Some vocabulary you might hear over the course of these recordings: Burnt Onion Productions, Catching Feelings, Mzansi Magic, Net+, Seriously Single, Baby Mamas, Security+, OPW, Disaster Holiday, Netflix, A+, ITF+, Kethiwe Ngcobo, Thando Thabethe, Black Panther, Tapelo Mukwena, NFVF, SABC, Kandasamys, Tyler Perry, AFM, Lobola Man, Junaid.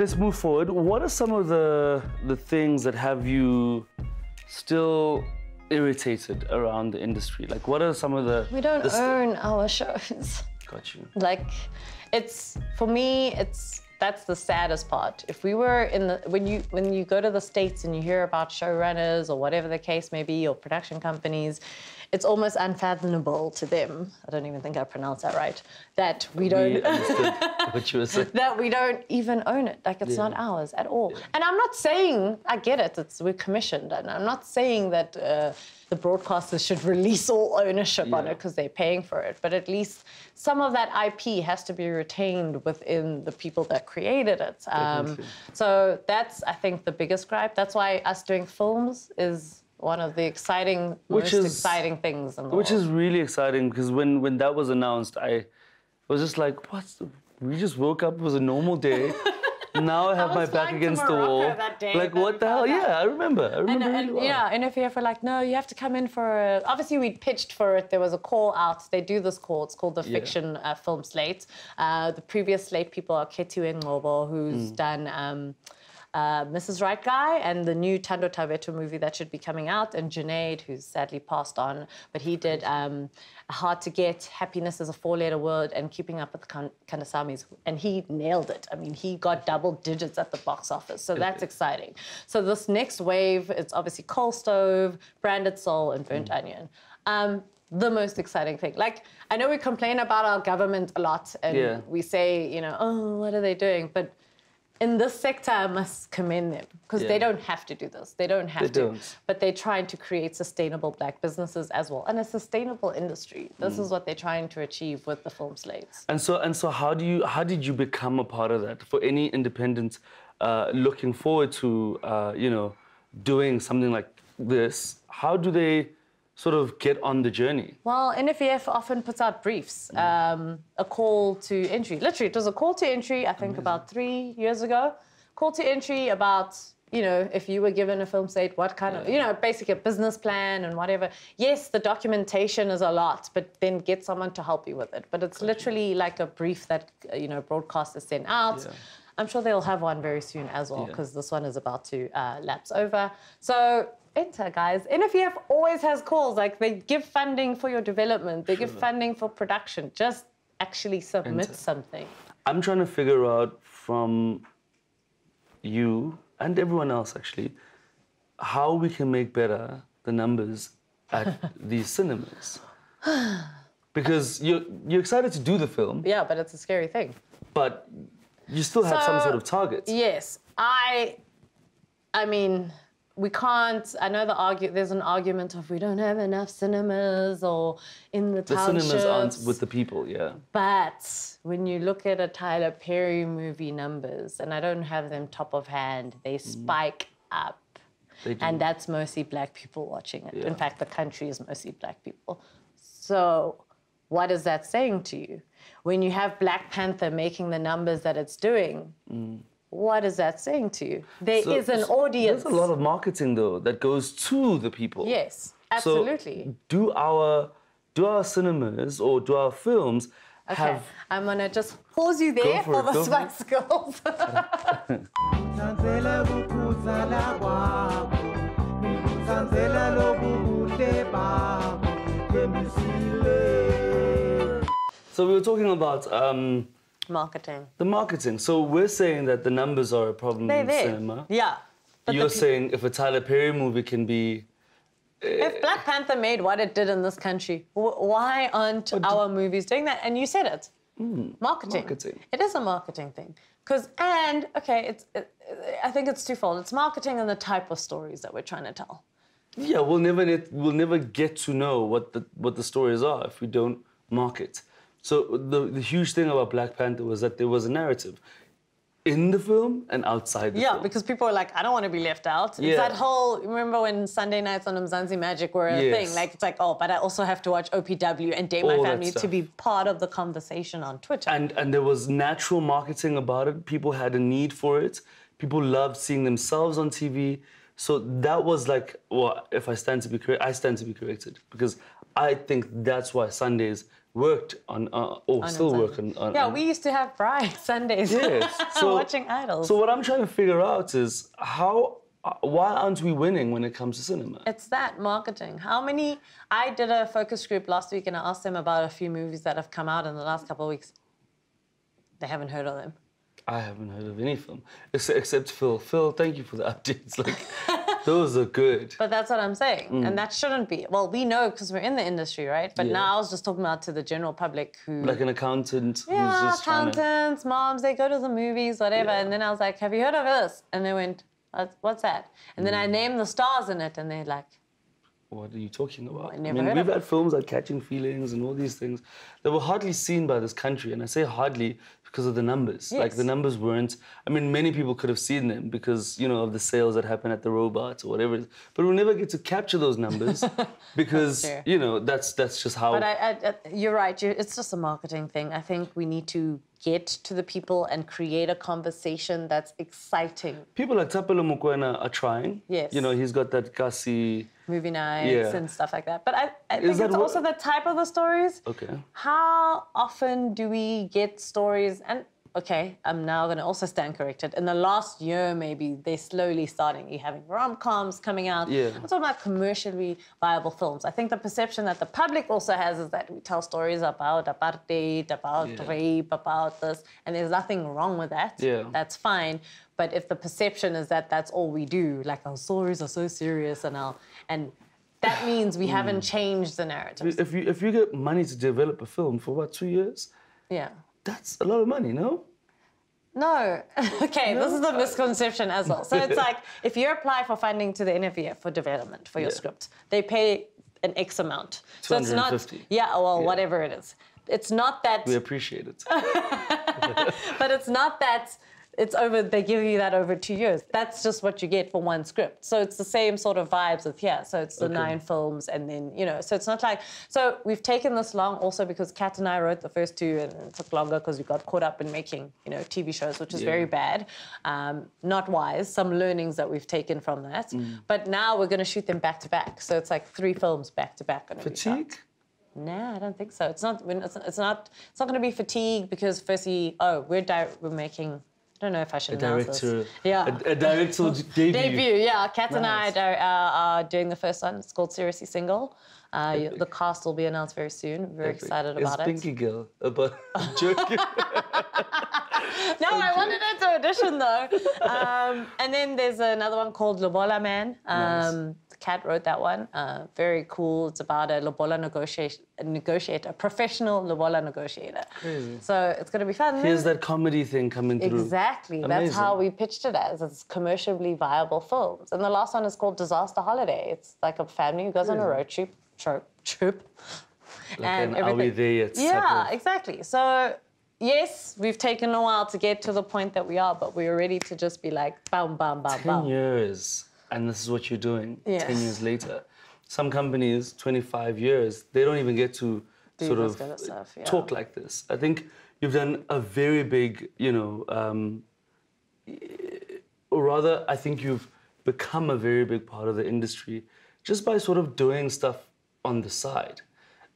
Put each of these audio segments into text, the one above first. Let's move forward. What are some of the things that have you still irritated around the industry? Like, what are some of the... We don't own our shows. Got you. Like, it's, for me, it's, that's the saddest part. If we were in the, when you go to the States and you hear about showrunners or whatever the case may be, or production companies, it's almost unfathomable to them. I don't even think I pronounced that right. That we don't... We understood what you were saying. That we don't even own it. Like, it's not ours at all. Yeah. And I'm not saying, I get it, it's, we're commissioned, and I'm not saying that the broadcasters should release all ownership on it because they're paying for it, but at least some of that IP has to be retained within the people that created it. So that's, I think, the biggest gripe. That's why us doing films is one of the exciting, most exciting things in the world. Which is really exciting, because when that was announced, I was just like, what? We just woke up, it was a normal day. Now I have my back against the wall. Like, what the hell? Yeah, I remember. Yeah, NFVF were like, no, you have to come in for a... Obviously, we pitched for it. There was a call out. They do this call. It's called the Fiction Film Slate. The previous slate people are Kethiwe Ngcobo, who's done... Mrs. Right Guy and the new Thando Thabethe movie that should be coming out, and Junaid, who's sadly passed on, but he did Hard to Get, Happiness is a Four-Letter Word, and Keeping Up with the Kandasamys, and he nailed it. I mean, he got double digits at the box office, so that's exciting. So this next wave, it's obviously Coal Stove, Branded Soul, and Burnt Onion. The most exciting thing. Like, I know we complain about our government a lot, and we say, you know, oh, what are they doing? But in this sector, I must commend them, because they don't have to do this. They don't have to. But they're trying to create sustainable black businesses as well, and a sustainable industry. This is what they're trying to achieve with the film slates. And so, how did you become a part of that? For any independent looking forward to, you know, doing something like this, how do they sort of get on the journey? Well, NFVF often puts out briefs, a call to entry. Literally, it was a call to entry, I think about 3 years ago. Call to entry about, you know, if you were given a film slate, what kind of, you know, basically a business plan and whatever. Yes, the documentation is a lot, but then get someone to help you with it. But it's literally like a brief that, you know, broadcasters send out. Yeah. I'm sure they'll have one very soon as well, because this one is about to lapse over. So, enter, guys. NFVF always has calls. Like, they give funding for your development. They give funding for production. Just actually submit something. I'm trying to figure out from you and everyone else, actually, how we can make better the numbers at these cinemas. Because you're excited to do the film. Yeah, but it's a scary thing. But you still have some sort of targets. Yes. I mean... We can't, I know there's an argument of we don't have enough cinemas or in the townships. The cinemas aren't with the people, But when you look at a Tyler Perry movie numbers, and I don't have them top of hand, they spike up. They do. And that's mostly black people watching it. Yeah. In fact, the country is mostly black people. So what is that saying to you? When you have Black Panther making the numbers that it's doing, what is that saying to you? There is an audience. There's a lot of marketing, though, that goes to the people. Yes, absolutely. So do our cinemas or do our films have... I'm going to just pause you there for the Spice Girls. So we were talking about... marketing. The marketing. So we're saying that the numbers are a problem in cinema. Yeah. But you're saying if a Tyler Perry movie can be... If Black Panther made what it did in this country, why aren't our movies doing that? And you said it. Marketing. It is a marketing thing. I think it's twofold. It's marketing and the type of stories that we're trying to tell. Yeah, we'll never get to know what the stories are if we don't market. So the huge thing about Black Panther was that there was a narrative in the film and outside the film. Yeah, because people were like, I don't want to be left out. Yeah. It's that whole, remember when Sunday nights on Mzansi Magic were a thing? Like, it's like, oh, but I also have to watch OPW and date my family to be part of the conversation on Twitter. And there was natural marketing about it. People had a need for it. People loved seeing themselves on TV. So that was like, well, if I stand to be corrected, I stand to be corrected. Because I think that's why Sundays worked on, or still working on... Yeah, we used to have Pride Sundays. Yes. So, watching Idols. So what I'm trying to figure out is how... why aren't we winning when it comes to cinema? It's that marketing. How many... I did a focus group last week and I asked them about a few movies that have come out in the last couple of weeks. They haven't heard of them. I haven't heard of any film, except Phil. Phil, thank you for the updates. Like, those are good. But that's what I'm saying. Mm. And that shouldn't be. Well, we know because we're in the industry, right? But now I was just talking about to the general public who... Like an accountant who's just accountants, moms, they go to the movies, whatever. Yeah. And then I was like, have you heard of this? And they went, what's that? And then I named the stars in it and they're like... What are you talking about? I mean, we've had films like Catching Feelings and all these things that were hardly seen by this country. And I say hardly because of the numbers. Yes. Like, the numbers weren't... I mean, many people could have seen them because, you know, of the sales that happen at the robots or whatever. But we'll never get to capture those numbers because, you know, that's just how... But I, you're right. It's just a marketing thing. I think we need to get to the people and create a conversation that's exciting. People like Tapelo Mukwena are trying. Yes. You know, he's got that gussy... movie nights and stuff like that. But I think it's also the type of the stories. Okay. How often do we get stories? And, okay, I'm now going to also stand corrected. In the last year, maybe, they're slowly starting. You're having rom-coms coming out. Yeah. I'm talking about commercially viable films. I think the perception that the public also has is that we tell stories about apartheid, about rape, about this, and there's nothing wrong with that. Yeah. That's fine. But if the perception is that that's all we do, like our stories are so serious and that means we haven't changed the narrative. If you get money to develop a film for, what, 2 years? Yeah. That's a lot of money, no? No. Okay, no? This is a misconception as well. So it's like, if you apply for funding to the NFVF for development for your script, they pay an X amount. 250. So it's not, whatever it is. It's not that... We appreciate it. But it's not that... It's over, they give you that over 2 years. That's just what you get for one script. So it's the same sort of vibes with so it's the 9 films and then, you know, so it's not like... So we've taken this long also because Kat and I wrote the first 2 and it took longer because we got caught up in making, you know, TV shows, which is very bad. Not wise, some learnings that we've taken from that. But now we're going to shoot them back to back. So it's like 3 films back to back. Fatigue? No, I don't think so. It's not going to be fatigue because firstly, we're making... I don't know if I should announce this. A directorial debut. Kat and I are doing the first one. It's called Seriously Single. The cast will be announced very soon. I'm very excited about it. It's Pinky Girl. I'm joking. No, I wanted her to audition, though. And then there's another one called Lobola Man. Kat wrote that one. Very cool. It's about a Lobola negotiator, a professional Lobola negotiator. Crazy. So it's going to be fun. Here's that comedy thing coming through. Exactly. Amazing. That's how we pitched it as commercially viable films. And the last one is called Disaster Holiday. It's like a family who goes on a road trip. Like and an everything. Are we there yet? Yeah, exactly. So... Yes, we've taken a while to get to the point that we are, but we're ready to just be like, bam, bam, bam, 10 bam. 10 years, and this is what you're doing 10 years later. Some companies, 25 years, they don't even get to talk like this. I think you've done a very big, you know, or rather, I think you've become a very big part of the industry just by sort of doing stuff on the side.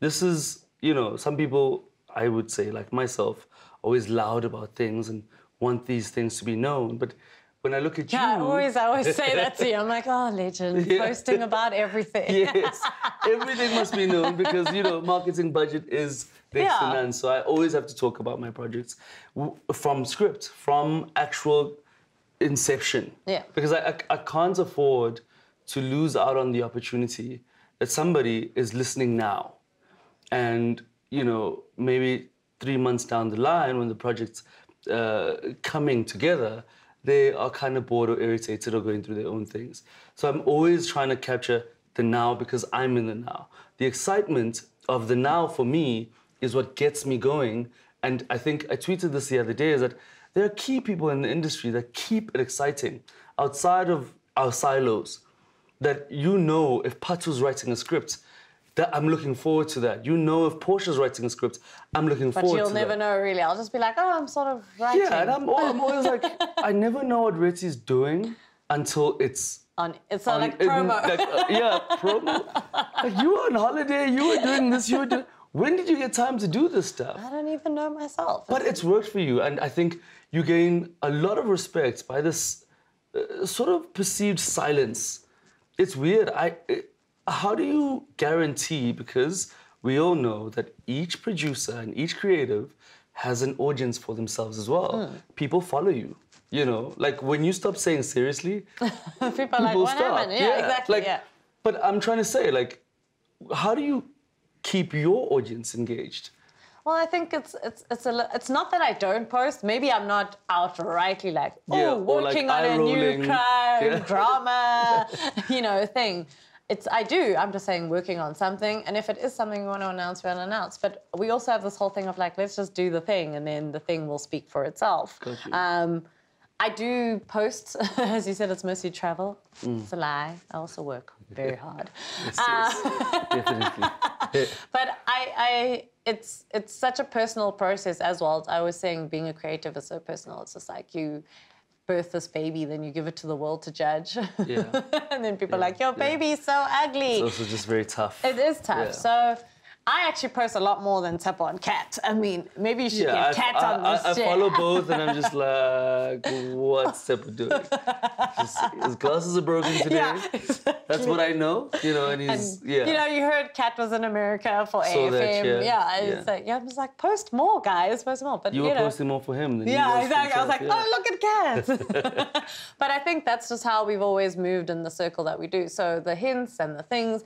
This is, you know, some people... I would say, like myself, always loud about things and want these things to be known. But when I look at you... Yeah, I always say that to you. I'm like, oh, legend, posting about everything. Yes, everything must be known because, you know, marketing budget is next to none. So I always have to talk about my projects from script, from actual inception. Yeah. Because I can't afford to lose out on the opportunity that somebody is listening now and... you know, maybe 3 months down the line when the project's coming together, they are kind of bored or irritated or going through their own things. So I'm always trying to capture the now because I'm in the now. The excitement of the now for me is what gets me going. And I think I tweeted this the other day, is that there are key people in the industry that keep it exciting outside of our silos, that you know if Patu's writing a script, that I'm looking forward to that. You know, if Portia's writing a script, I'm looking forward to that. But you'll never know, really. I'll just be like, oh, I'm sort of writing. Yeah, and I'm always like, I never know what Retzi's doing until it's... It's on, like promo. Like, promo. Like, you were on holiday, you were doing this, you were doing... When did you get time to do this stuff? I don't even know myself. But it's worked for you, and I think you gain a lot of respect by this sort of perceived silence. It's weird. How do you guarantee, because we all know that each producer and each creative has an audience for themselves as well. People follow you. You know, like when you stop saying seriously, people are like, what happened? Yeah, exactly. Like, yeah. But I'm trying to say, like, how do you keep your audience engaged? Well, I think it's not that I don't post. Maybe I'm not outrightly like, oh, yeah, working like on a new crime, drama, you know, thing. I do. I'm just saying working on something. And if it is something we want to announce, we'll announce. But we also have this whole thing of like, let's just do the thing and then the thing will speak for itself. I do post, as you said, it's mostly travel. It's a lie. I also work very hard. Yes, definitely. But it's such a personal process as well. I was saying being a creative is so personal. It's just like you birth this baby, then you give it to the world to judge. Yeah. And then people are like, your baby's so ugly. It's also just very tough. It is tough. Yeah. So I actually post a lot more than Tapa and Cat. I mean, maybe you should get Cat on this shit. I follow both and I'm just like, what's Tapa doing? His glasses are broken today. Yeah, exactly. That's what I know. You know, and he's, you know, you heard Cat was in America for AFM. That, it's like, I was like, post more, guys, post more. But, you were posting more for him than you exactly. Himself. I was like, oh, look at Cat. But I think that's just how we've always moved in the circle that we do. So the hints and the things.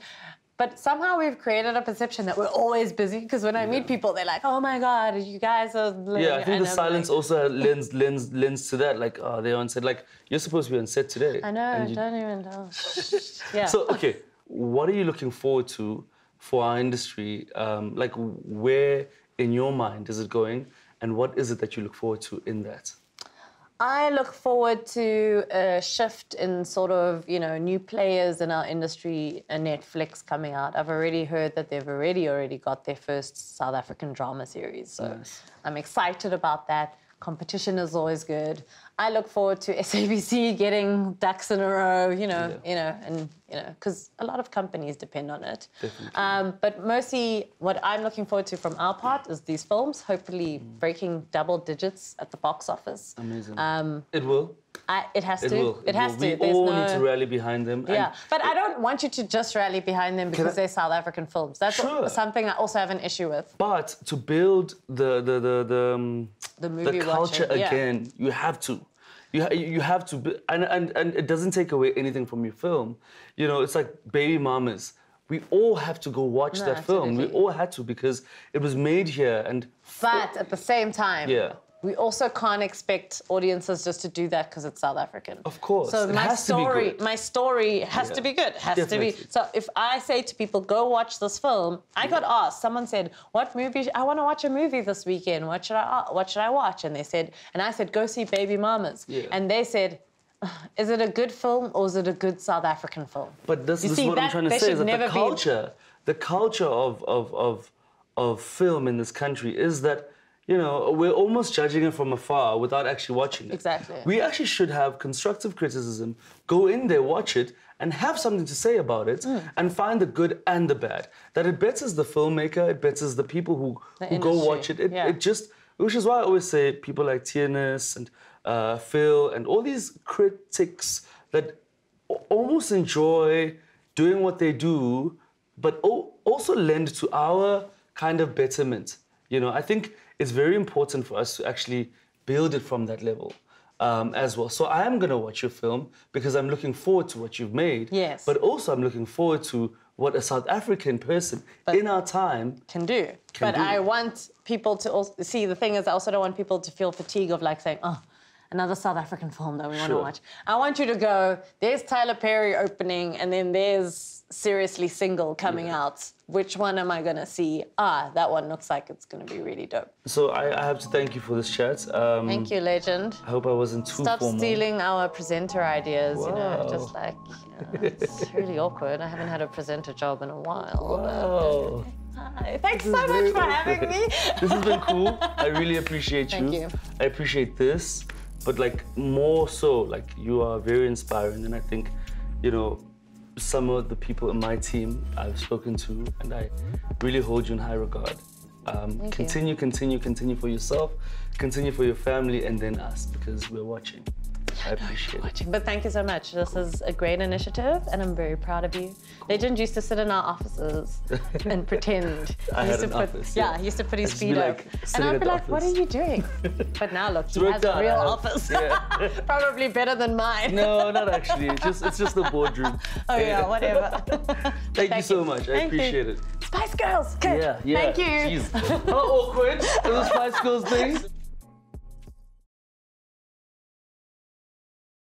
But somehow we've created a perception that we're always busy, because when I meet people, they're like, oh my God, you guys are... I think the silence also lends to that, like, oh, they're on set. Like, you're supposed to be on set today. I know, I don't even know. So, okay, what are you looking forward to for our industry? Like, where in your mind is it going? And what is it that you look forward to in that? I look forward to a shift in sort of, you know, new players in our industry and Netflix coming out. I've already heard that they've already got their first South African drama series. So I'm excited about that. Competition is always good. I look forward to SABC getting ducks in a row, because a lot of companies depend on it. But mostly what I'm looking forward to from our part is these films, hopefully breaking double digits at the box office. Amazing. It will. It has to. We all need to rally behind them. Yeah, but I don't want you to just rally behind them because they're South African films. That's something I also have an issue with. But to build the movie culture again, you have to. You have to, and it doesn't take away anything from your film. You know, it's like Baby Mamas. We all have to go watch that film. Absolutely. We all had to because it was made here. But at the same time, we also can't expect audiences just to do that because it's South African. Of course. So my story has to be good. Has to be. So if I say to people, go watch this film, I got asked. Someone said, "What movie? I want to watch a movie this weekend. What should I watch?" And they said, and I said, "Go see Baby Mamas." Yeah. And they said, "Is it a good film or is it a good South African film?" But this is what I'm trying to say: is that the culture of film in this country is that. You know, we're almost judging it from afar without actually watching it. Exactly. We actually should have constructive criticism, go in there, watch it, and have something to say about it, and find the good and the bad. That it betters the filmmaker, it betters the people who go watch it. It just, which is why I always say people like Tiernis and Phil and all these critics that almost enjoy doing what they do, but also lend to our kind of betterment. You know, I think it's very important for us to actually build it from that level as well. So I am going to watch your film because I'm looking forward to what you've made. Yes. But also I'm looking forward to what a South African person in our time can do. I want people to also, see, the thing is I also don't want people to feel fatigue of like saying, oh, another South African film that we want to watch. I want you to go, there's Tyler Perry opening and then there's Seriously Single coming out. Which one am I going to see? Ah, that one looks like it's going to be really dope. So I have to thank you for this chat. Thank you, legend. I hope I wasn't too formal. Stop stealing our presenter ideas, you know, just like, you know, it's really awkward. I haven't had a presenter job in a while. Wow. Hi. Thanks so much for having me. This has been cool. I really appreciate you. Thank you. I appreciate this. But like more so, like you are very inspiring, and I think, you know, some of the people in my team I've spoken to, and I really hold you in high regard. Continue for yourself, continue for your family, and then us, because we're watching. I appreciate it. But thank you so much. This is a great initiative, and I'm very proud of you. Cool. Legend used to sit in our offices and pretend. He used to put his feet up. And I'd be like, what are you doing? But now look, he has a real office. Yeah. Probably better than mine. No, not actually. It's just the boardroom. Oh yeah, whatever. thank you so much. I appreciate it. Spice Girls, good. Yeah, yeah. Thank you. Jeez. How awkward. Those Spice Girls things.